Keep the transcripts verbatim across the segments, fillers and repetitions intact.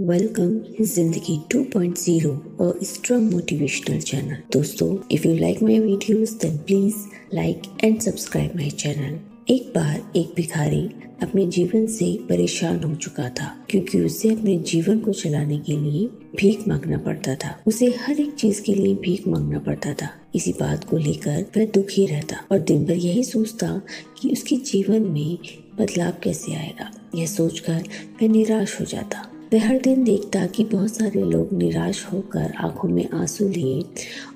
Welcome जिंदगी two point zero और strong motivational channel. दोस्तों, if you like my videos then please like and subscribe my channel. एक बार एक भिखारी अपने जीवन से परेशान हो चुका था क्योंकि उसे अपने जीवन को चलाने के लिए भीख मांगना पड़ता था। उसे हर एक चीज के लिए भीख मांगना पड़ता था। इसी बात को लेकर वह दुखी रहता और दिन भर यही सोचता कि उसके जीवन में बदलाव कैसे आएगा। यह सोचकर वह निराश हो जाता। वह हर दिन देखता कि बहुत सारे लोग निराश होकर आंखों में आंसू लिए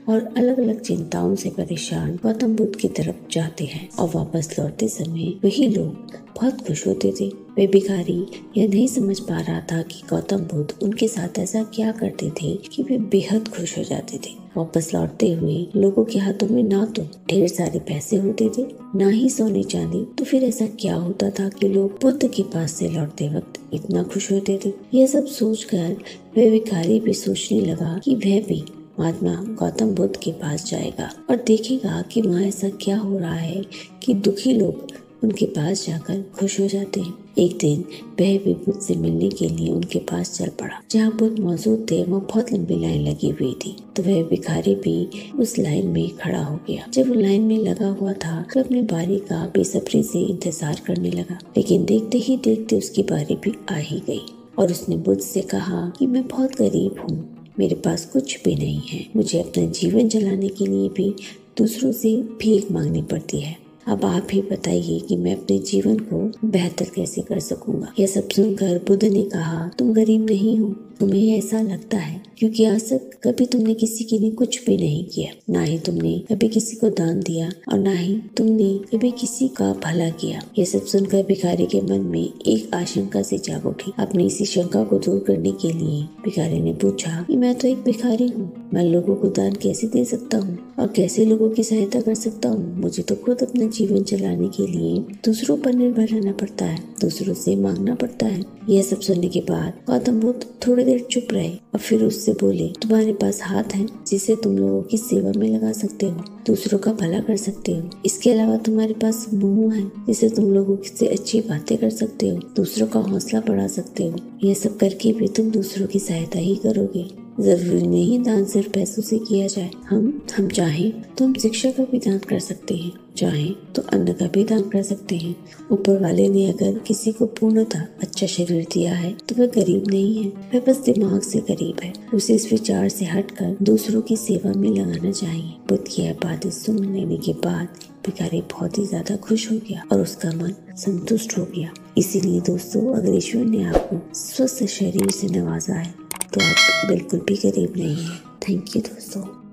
और अलग अलग चिंताओं से परेशान गौतम बुद्ध की तरफ जाते हैं और वापस लौटते समय वही लोग बहुत खुश होते थे। वे भिखारी यह नहीं समझ पा रहा था कि गौतम बुद्ध उनके साथ ऐसा क्या करते थे कि वे बेहद खुश हो जाते थे। वापस लौटते हुए लोगों के हाथों में ना तो ढेर सारे पैसे होते थे ना ही सोने चांदी, तो फिर ऐसा क्या होता था कि लोग बुद्ध के पास से लौटते वक्त इतना खुश होते थे। यह सब सोचकर वह भिखारी भी सोचने लगा कि वह भी महात्मा गौतम बुद्ध के पास जाएगा और देखेगा कि वहाँ ऐसा क्या हो रहा है कि दुखी लोग उनके पास जाकर खुश हो जाते हैं। एक दिन वह भी बुद्ध से मिलने के लिए उनके पास चल पड़ा। जहाँ बुद्ध मौजूद थे वहाँ बहुत लंबी लाइन लगी हुई थी, तो वह भिखारी भी उस लाइन में खड़ा हो गया। जब वो लाइन में लगा हुआ था तो अपनी बारी का बेसब्री से इंतजार करने लगा, लेकिन देखते ही देखते उसकी बारी भी आ ही गई और उसने बुद्ध से कहा कि मैं बहुत गरीब हूँ, मेरे पास कुछ भी नहीं है, मुझे अपना जीवन चलाने के लिए भी दूसरों से भीख मांगनी पड़ती है। अब आप ही बताइए कि मैं अपने जीवन को बेहतर कैसे कर सकूंगा। यह सब सुनकर बुद्ध ने कहा, तुम गरीब नहीं हो, तुम्हें ऐसा लगता है क्योंकि आज तक कभी तुमने किसी के लिए कुछ भी नहीं किया। ना ही तुमने कभी किसी को दान दिया और ना ही तुमने कभी किसी का भला किया। यह सब सुनकर भिखारी के मन में एक आशंका से जाग उठी। अपनी इसी शंका को दूर करने के लिए भिखारी ने पूछा कि मैं तो एक भिखारी हूँ, मैं लोगों को दान कैसे दे सकता हूँ और कैसे लोगों की सहायता कर सकता हूँ। मुझे तो खुद अपना जीवन चलाने के लिए दूसरों पर निर्भर रहना पड़ता है, दूसरों से मांगना पड़ता है। यह सब सुनने के बाद गौतम बुद्ध थोड़ी देर चुप रहे और फिर उससे बोले, तुम्हारे पास हाथ है जिसे तुम लोगों की सेवा में लगा सकते हो, दूसरों का भला कर सकते हो। इसके अलावा तुम्हारे पास मुंह है जिसे तुम लोगों से अच्छी बातें कर सकते हो, दूसरों का हौसला बढ़ा सकते हो। यह सब करके भी तुम दूसरों की सहायता ही करोगे। जरूरी नहीं दान सिर्फ पैसों से किया जाए, हम हम चाहे तो हम शिक्षा का भी दान कर सकते हैं, चाहे तो अन्न का भी दान कर सकते हैं। ऊपर वाले ने अगर किसी को पूर्णतः अच्छा शरीर दिया है तो वह गरीब नहीं है, वह बस दिमाग से गरीब है। उसे इस विचार से हटकर दूसरों की सेवा में लगाना चाहिए। बुद्ध की यह बातें सुन लेने के बाद भिखारी बहुत ही ज्यादा खुश हो गया और उसका मन संतुष्ट हो गया। इसीलिए दोस्तों, अगर ईश्वर ने आपको स्वस्थ शरीर से नवाजा है तो आप बिल्कुल भी गरीब नहीं है। थैंक यू दोस्तों।